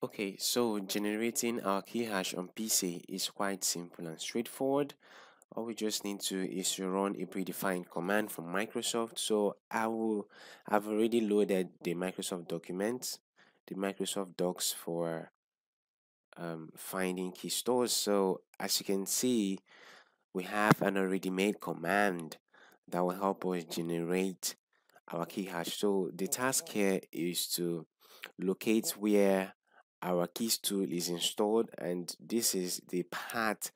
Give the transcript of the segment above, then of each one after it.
Okay, so generating our key hash on PC is quite simple and straightforward. All we just need to is to run a predefined command from Microsoft. So I've already loaded the Microsoft documents, the Microsoft docs for finding key stores. So as you can see, we have an already made command that will help us generate our key hash. So the task here is to locate where our keys tool is installed, and this is the path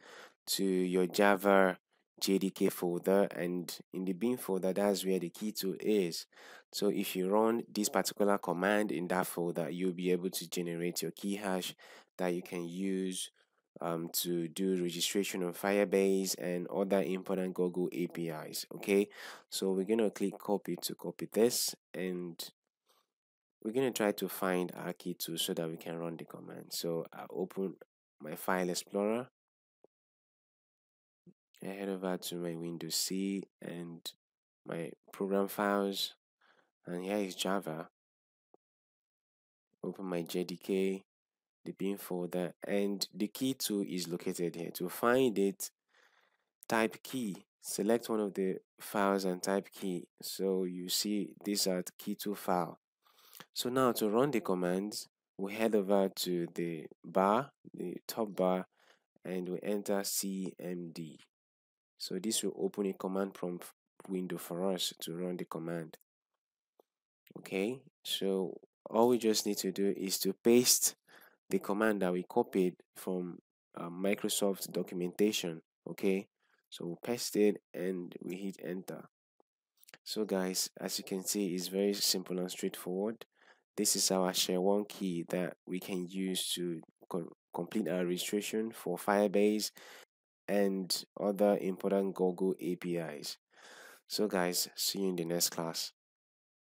to your Java JDK folder, and in the bin folder, that's where the key tool is. So if you run this particular command in that folder, you'll be able to generate your key hash that you can use to do registration on Firebase and other important Google APIs. Okay, so we're gonna click copy to copy this, and we're gonna try to find our key tool so that we can run the command. So I open my file explorer, I head over to my Windows C and my program files, and here is Java. Open my JDK, the bin folder, and the key tool is located here. To find it, type key, select one of the files and type key. So you see this are key tool file. So now to run the commands, we head over to the bar, the top bar, and we enter CMD. So this will open a command prompt window for us to run the command. Okay, so all we just need to do is to paste the command that we copied from Microsoft documentation. Okay, so we'll paste it and we hit enter. So guys, as you can see, it's very simple and straightforward. This is our SHA1 key that we can use to complete our registration for Firebase and other important Google APIs. So guys, see you in the next class.